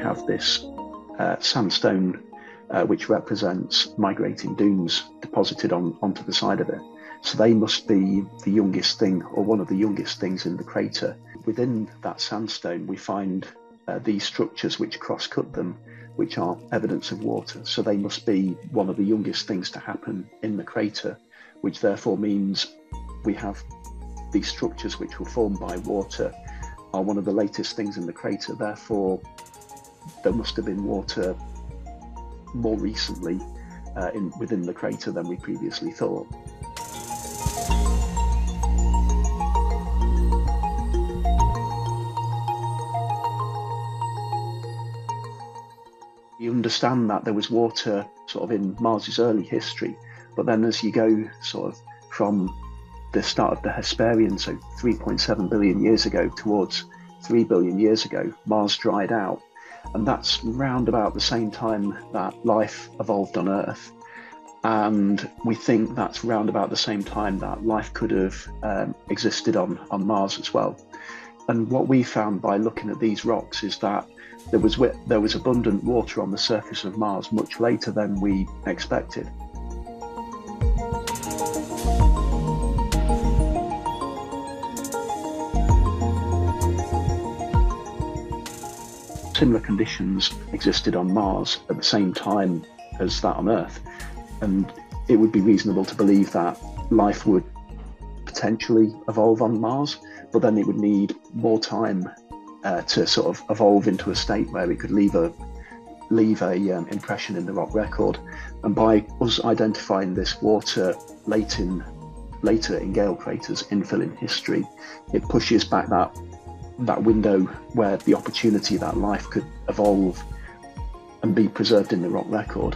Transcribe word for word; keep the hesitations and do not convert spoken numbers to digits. Have this uh, sandstone uh, which represents migrating dunes deposited on onto the side of it, so they must be the youngest thing or one of the youngest things in the crater. Within that sandstone we find uh, these structures which cross-cut them, which are evidence of water, so they must be one of the youngest things to happen in the crater, which therefore means we have these structures which were formed by water are one of the latest things in the crater. Therefore there must have been water more recently uh, in, within the crater than we previously thought. You understand that there was water sort of in Mars's early history, but then as you go sort of from the start of the Hesperian, so three point seven billion years ago, towards three billion years ago, Mars dried out. And that's round about the same time that life evolved on Earth. And we think that's round about the same time that life could have um, existed on, on Mars as well. And what we found by looking at these rocks is that there was, there was abundant water on the surface of Mars much later than we expected. Similar conditions existed on Mars at the same time as that on Earth, and it would be reasonable to believe that life would potentially evolve on Mars, but then it would need more time uh, to sort of evolve into a state where it could leave a leave a um, impression in the rock record. And by us identifying this water late in later in Gale Crater's infill in history, it pushes back that that window where the opportunity that life could evolve and be preserved in the rock record.